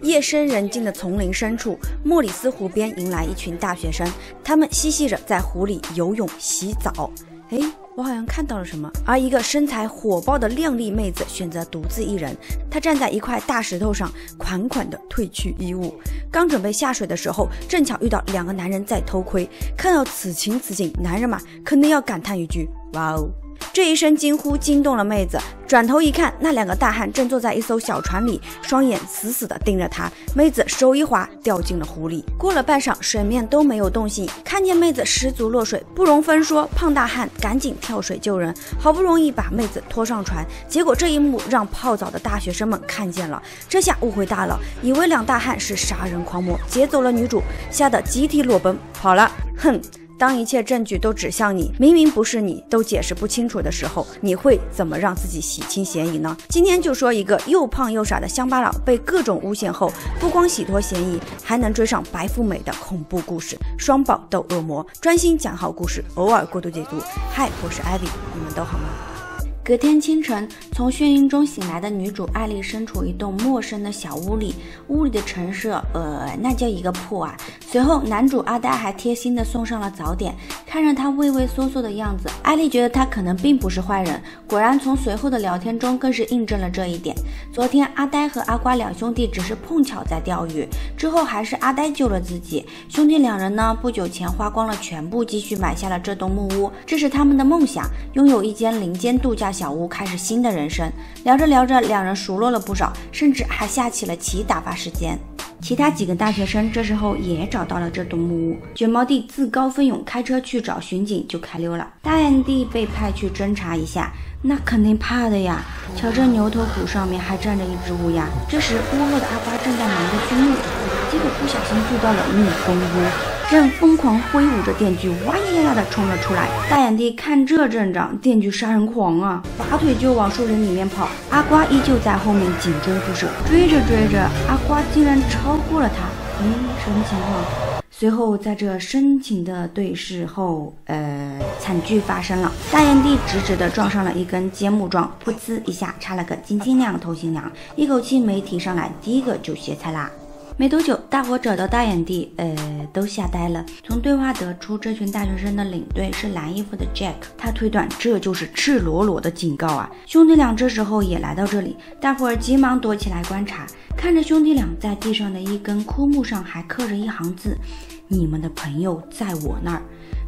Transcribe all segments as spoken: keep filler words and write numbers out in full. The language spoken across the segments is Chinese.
夜深人静的丛林深处，莫里斯湖边迎来一群大学生，他们嬉戏着在湖里游泳、洗澡。哎，我好像看到了什么。而一个身材火爆的靓丽妹子选择独自一人，她站在一块大石头上，款款地褪去衣物。刚准备下水的时候，正巧遇到两个男人在偷窥。看到此情此景，男人嘛，肯定要感叹一句：哇哦！ 这一声惊呼惊动了妹子，转头一看，那两个大汉正坐在一艘小船里，双眼死死地盯着她。妹子手一滑，掉进了湖里。过了半晌，水面都没有动静。看见妹子失足落水，不容分说，胖大汉赶紧跳水救人，好不容易把妹子拖上船。结果这一幕让泡澡的大学生们看见了，这下误会大了，以为两大汉是杀人狂魔，劫走了女主，吓得集体裸奔跑了。哼！ 当一切证据都指向你，明明不是你，都解释不清楚的时候，你会怎么让自己洗清嫌疑呢？今天就说一个又胖又傻的乡巴佬被各种诬陷后，不光洗脱嫌疑，还能追上白富美的恐怖故事——双宝斗恶魔。专心讲好故事，偶尔过度解读。嗨，我是艾比，你们都好吗？ 隔天清晨，从眩晕中醒来的女主艾丽身处一栋陌生的小屋里，屋里的陈设，呃，那叫一个破啊。随后，男主阿呆还贴心的送上了早点。看着他畏畏缩缩的样子，艾丽觉得他可能并不是坏人。果然，从随后的聊天中更是印证了这一点。昨天，阿呆和阿瓜两兄弟只是碰巧在钓鱼，之后还是阿呆救了自己。兄弟两人呢，不久前花光了全部积蓄买下了这栋木屋，这是他们的梦想，拥有一间林间度假。 小屋开始新的人生，聊着聊着，两人熟络了不少，甚至还下起了棋打发时间。 其他几个大学生这时候也找到了这栋木屋，卷毛弟自告奋勇开车去找巡警就开溜了，大眼弟被派去侦查一下，那肯定怕的呀。瞧这牛头骨上面还站着一只乌鸦，这时屋后的阿瓜正在忙着锯木头，结果不小心锯到了木工屋，正疯狂挥舞着电锯，哇呀呀的冲了出来。大眼弟看这阵仗，电锯杀人狂啊，拔腿就往树林里面跑，阿瓜依旧在后面紧追不舍，追着追着，阿瓜竟然超。 超过了他，嗯，什么情况？随后在这深情的对视后，呃，惨剧发生了。大眼弟直直的撞上了一根尖木桩，噗呲一下插了个晶晶亮透心凉，一口气没提上来，第一个就歇菜啦。没多久，大伙找到大眼弟，呃，都吓呆了。从对话得出，这群大学生的领队是蓝衣服的 Jack， 他推断这就是赤裸裸的警告啊！兄弟俩这时候也来到这里，大伙儿急忙躲起来观察。 看着兄弟俩在地上的一根枯木上还刻着一行字：“你们的朋友在我那儿。”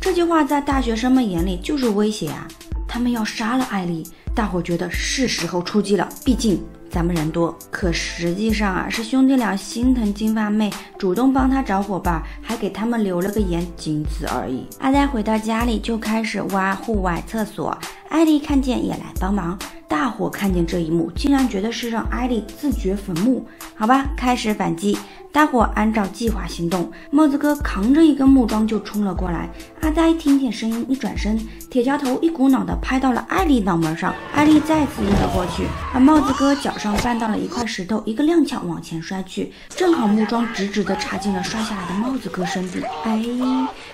这句话在大学生们眼里就是威胁啊！他们要杀了艾丽，大伙觉得是时候出击了，毕竟咱们人多。可实际上啊，是兄弟俩心疼金发妹，主动帮她找伙伴，还给他们留了个言，仅此而已。阿呆回到家里就开始挖户外厕所，艾丽看见也来帮忙。 大伙看见这一幕，竟然觉得是让艾丽自掘坟墓。好吧，开始反击。大伙按照计划行动，帽子哥扛着一根木桩就冲了过来。阿呆听见声音一转身，铁锹头一股脑的拍到了艾丽脑门上，艾丽再次晕了过去。而帽子哥脚上绊到了一块石头，一个踉跄往前摔去，正好木桩直直的插进了摔下来的帽子哥身体。哎，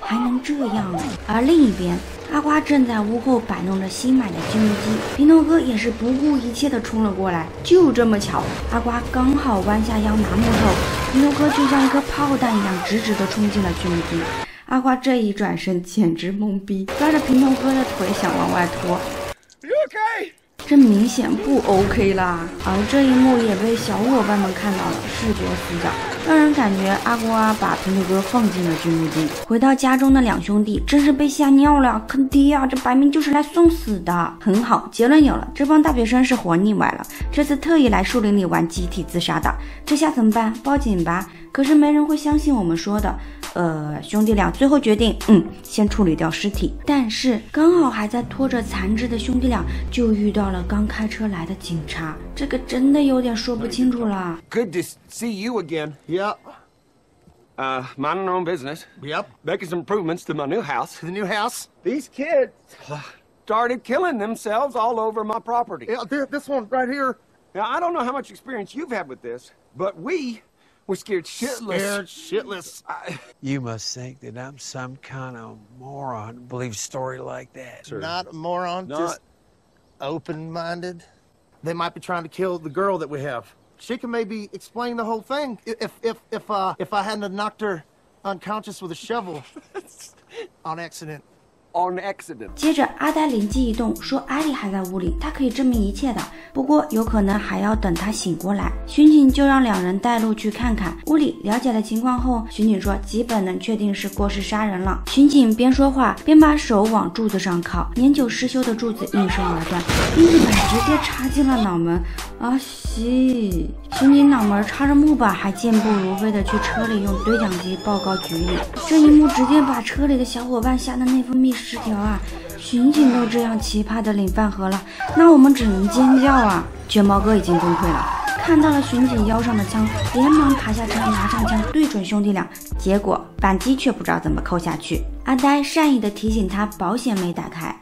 还能这样？而另一边。 阿瓜正在屋后摆弄着新买的锯木机，皮诺哥也是不顾一切的冲了过来。就这么巧，阿瓜刚好弯下腰拿木头，皮诺哥就像一颗炮弹一样直直的冲进了锯木机。阿瓜这一转身简直懵逼，抓着皮诺哥的腿想往外拖。OK， 这明显不 OK 啦！而这一幕也被小伙伴们看到了，视觉死角。 让人感觉阿瓜把平头哥放进了锯木机。回到家中的两兄弟真是被吓尿了，坑爹啊！这白明就是来送死的。很好，结论有了，这帮大学生是活腻歪了，这次特意来树林里玩集体自杀的。这下怎么办？报警吧？可是没人会相信我们说的。呃，兄弟俩最后决定，嗯，先处理掉尸体。但是刚好还在拖着残肢的兄弟俩就遇到了刚开车来的警察，这个真的有点说不清楚了。Good to see you again. Yep. Uh, minding our own business. Yep. Making some improvements to my new house. The new house? These kids started killing themselves all over my property. Yeah, this one right here. Now, I don't know how much experience you've had with this, but we were scared shitless. Scared shitless. I... You must think that I'm some kind of moron to believe a story like that. Sir. Not a moron, Not... just open-minded. They might be trying to kill the girl that we have. she can maybe explain the whole thing. If if if uh if I hadn't knocked her unconscious with a shovel on accident. On accident. 接着，阿呆灵机一动，说阿丽还在屋里，他可以证明一切的。不过，有可能还要等他醒过来。巡警就让两人带路去看看屋里。了解了情况后，巡警说基本能确定是过失杀人了。巡警边说话边把手往柱子上靠，年久失修的柱子应声而断，钉子板直接插进了脑门。啊西！巡警脑门插着木板，还健步如飞的去车里用对讲机报告局里。这一幕直接把车里的小伙伴吓得内分泌失调啊！巡警都这样奇葩的领饭盒了，那我们只能尖叫啊！卷毛哥已经崩溃了，看到了巡警腰上的枪，连忙爬下车，拿上枪对准兄弟俩，结果扳机却不知道怎么扣下去。阿呆善意的提醒他，保险没打开。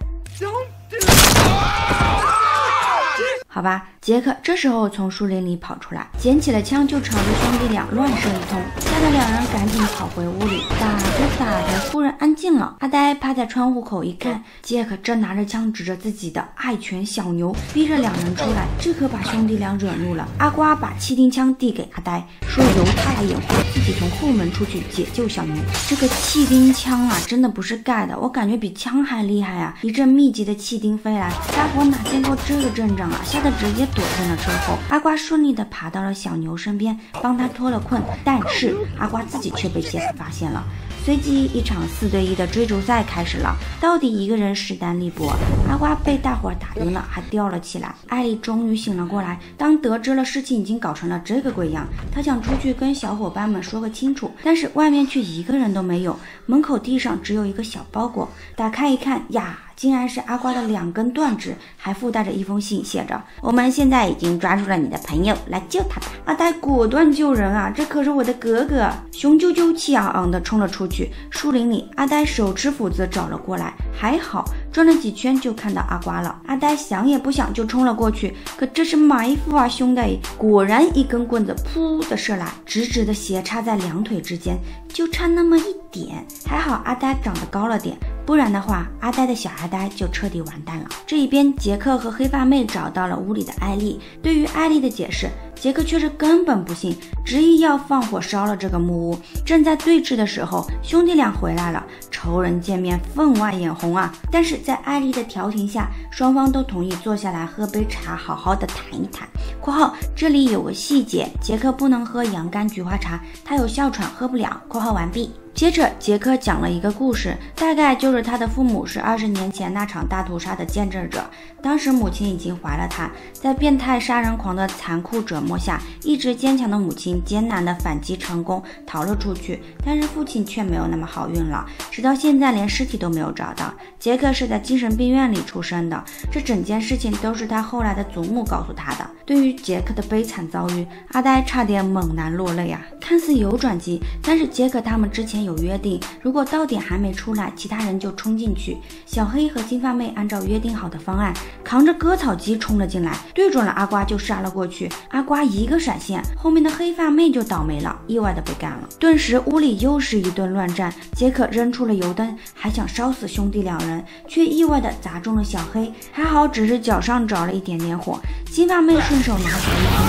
好吧，杰克这时候从树林里跑出来，捡起了枪就朝着兄弟俩乱射一通，吓得两人赶紧跑回屋里。打着打着，忽然安静了。阿呆趴在窗户口一看，杰克正拿着枪指着自己的爱犬小牛，逼着两人出来。这可把兄弟俩惹怒了。阿瓜把气钉枪递给阿呆，说由他来掩护，自己从后门出去解救小牛。这个气钉枪啊，真的不是盖的，我感觉比枪还厉害啊！一阵密集的气钉飞来，大伙哪见过这个阵仗啊，吓得直接躲进了车后。阿瓜顺利的爬到了小牛身边，帮他脱了困，但是阿瓜自己却被杰克发现了。随即一场四对一的追逐赛开始了，到底一个人势单力薄。阿瓜被大伙打晕了，还吊了起来。艾丽终于醒了过来，当得知了事情已经搞成了这个鬼样，她想出去跟小伙伴们说个清楚，但是外面却一个人都没有，门口地上只有一个小包裹，打开一看呀，竟然是阿瓜的两根断指，还附带着一封信，写着我们现在已经抓住了你的朋友，来救他吧。阿呆果断救人啊，这可是我的哥哥。熊啾啾气昂昂的冲了出去，树林里阿呆手持斧子找了过来，还好转了几圈就看到阿瓜了。阿呆想也不想就冲了过去，可这是埋伏啊兄弟，果然一根棍子噗的射来，直直的斜插在两腿之间，就差那么一点，还好阿呆长得高了点，不然的话，阿呆的小阿呆就彻底完蛋了。这一边，杰克和黑发妹找到了屋里的艾丽。对于艾丽的解释，杰克却是根本不信，执意要放火烧了这个木屋。正在对峙的时候，兄弟俩回来了，仇人见面分外眼红啊！但是在艾丽的调停下，双方都同意坐下来喝杯茶，好好的谈一谈。括号这里有个细节，杰克不能喝洋甘菊花茶，他有哮喘喝不了。括号完毕。接着，杰克讲了一个故事，大概就是他的父母是二十年前那场大屠杀的见证者，当时母亲已经怀了他，在变态杀人狂的残酷折磨下，一直坚强的母亲艰难的反击成功，逃了出去，但是父亲却没有那么好运了，直到现在连尸体都没有找到。杰克是在精神病院里出生的，这整件事情都是他后来的祖母告诉他的。对于杰克的悲惨遭遇，阿呆差点猛然落泪啊！看似有转机，但是杰克他们之前有约定，如果到点还没出来，其他人就冲进去。小黑和金发妹按照约定好的方案，扛着割草机冲了进来，对准了阿瓜就杀了过去。阿瓜一个闪现，后面的黑发妹就倒霉了，意外的被干了。顿时屋里又是一顿乱战，杰克扔出了油灯，还想烧死兄弟两人，却意外的砸中了小黑，还好只是脚上着了一点点火。金发妹顺手拿起了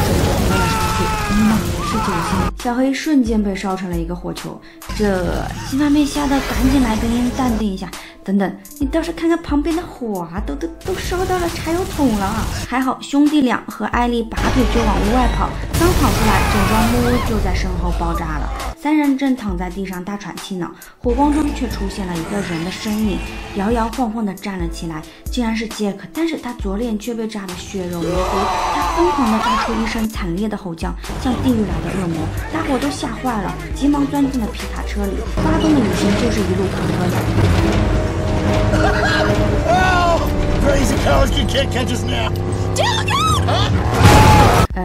一瓶水泼了上去，猛的是酒精，小黑瞬间被烧成了一个火球。这金发妹吓得赶紧来跟人淡定一下，等等，你倒是看看旁边的火啊，都都都烧到了柴油桶了啊！还好兄弟俩和艾丽拔腿就往屋外跑，刚跑出来，整幢木屋就在身后爆炸了。三人正躺在地上大喘气呢，火光中却出现了一个人的身影，摇摇晃晃地站了起来，竟然是杰克，但是他左脸却被炸得血肉模糊，他疯狂地发出一声惨烈的吼叫，像地狱来的恶魔，大伙都吓坏了，急忙钻进了皮卡车里，发动的引擎就是一路狂奔。呃，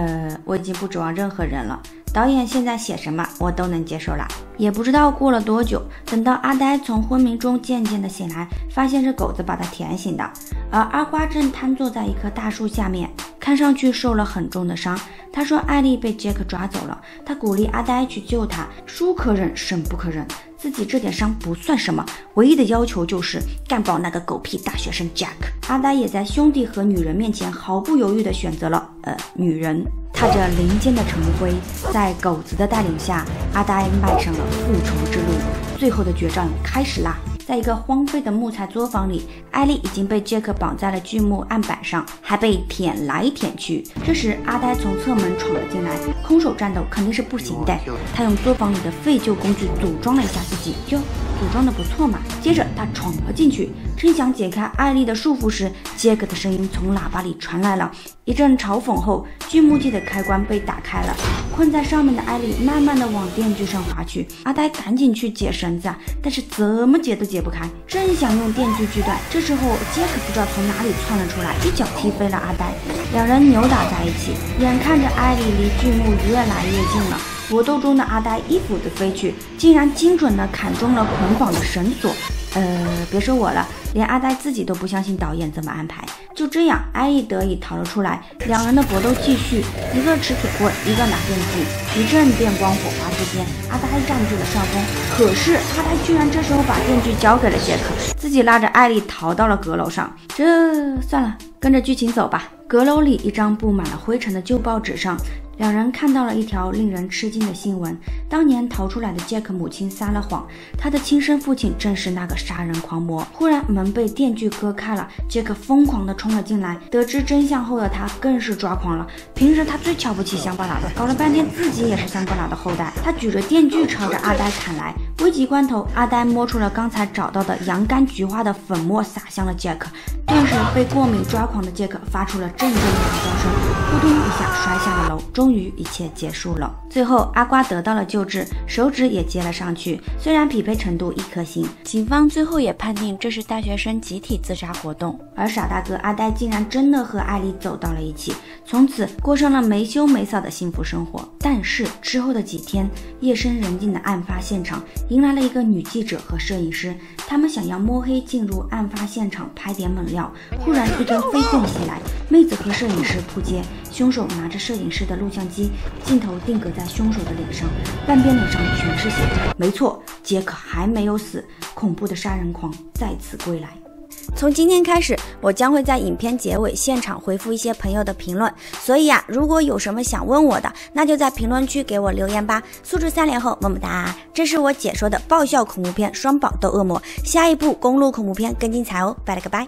我已经不指望任何人了。导演现在写什么我都能接受了。也不知道过了多久，等到阿呆从昏迷中渐渐的醒来，发现是狗子把他舔醒的，而阿瓜正瘫坐在一棵大树下面，看上去受了很重的伤。他说艾丽被杰克抓走了，他鼓励阿呆去救他，书可忍神不可忍，自己这点伤不算什么，唯一的要求就是干爆那个狗屁大学生 Jack。 阿呆也在兄弟和女人面前毫不犹豫地选择了呃女人。踏着林间的晨晖，在狗子的带领下，阿呆迈上了复仇之路。最后的决战开始啦！在一个荒废的木材作坊里，艾莉已经被杰克绑在了锯木案板上，还被舔来舔去。这时，阿呆从侧门闯了进来，空手战斗肯定是不行的，他用作坊里的废旧工具组装了一下自己，哟，组装的不错嘛。接着他闯了进去，正想解开艾莉的束缚时，杰克的声音从喇叭里传来了。一阵嘲讽后，锯木器的开关被打开了，困在上面的艾莉慢慢的往电锯上滑去。阿呆赶紧去解绳子啊，但是怎么解都解不开，正想用电锯锯断，这时候杰克不知道从哪里窜了出来，一脚踢飞了阿呆，两人扭打在一起。眼看着艾莉离锯木越来越近了，搏斗中的阿呆一斧子飞去，竟然精准的砍中了捆绑的绳索。呃，别说我了，连阿呆自己都不相信导演这么安排。就这样，艾莉得以逃了出来，两人的搏斗继续，一个持铁棍，一个拿电锯，一阵电光火花之间，阿呆占据了上风。可是阿呆居然这时候把电锯交给了杰克，自己拉着艾莉逃到了阁楼上。这算了，跟着剧情走吧。阁楼里一张布满了灰尘的旧报纸上，两人看到了一条令人吃惊的新闻：当年逃出来的杰克母亲撒了谎，他的亲生父亲正是那个杀人狂魔。忽然门被电锯割开了，杰克疯狂地冲了进来。得知真相后的他更是抓狂了。平时他最瞧不起乡巴佬的，搞了半天自己也是乡巴佬的后代。他举着电锯朝着阿呆砍来，危急关头，阿呆摸出了刚才找到的洋甘菊花的粉末，撒向了杰克。顿时被过敏抓狂的杰克发出了阵阵的嚎叫声，扑通一下摔下了楼。终于一切结束了。最后阿瓜得到了救治，手指也接了上去，虽然匹配程度一颗星。警方最后也判定这是大学生集体自杀活动。而傻大哥阿呆竟然真的和艾莉走到了一起，从此过上了没羞没臊的幸福生活。但是之后的几天，夜深人静的案发现场迎来了一个女记者和摄影师，他们想要摸黑进入案发现场拍点猛料。忽然一根飞棍袭来，妹子和摄影师扑街，凶手拿着摄影师的录像机，镜头定格在凶手的脸上，半边脸上全是血。没错，杰克还没有死，恐怖的杀人狂再次归来。从今天开始，我将会在影片结尾现场回复一些朋友的评论，所以啊，如果有什么想问我的，那就在评论区给我留言吧。素质三连后么么哒！这是我解说的爆笑恐怖片《双宝斗恶魔》，下一部公路恐怖片更精彩哦，拜了个拜。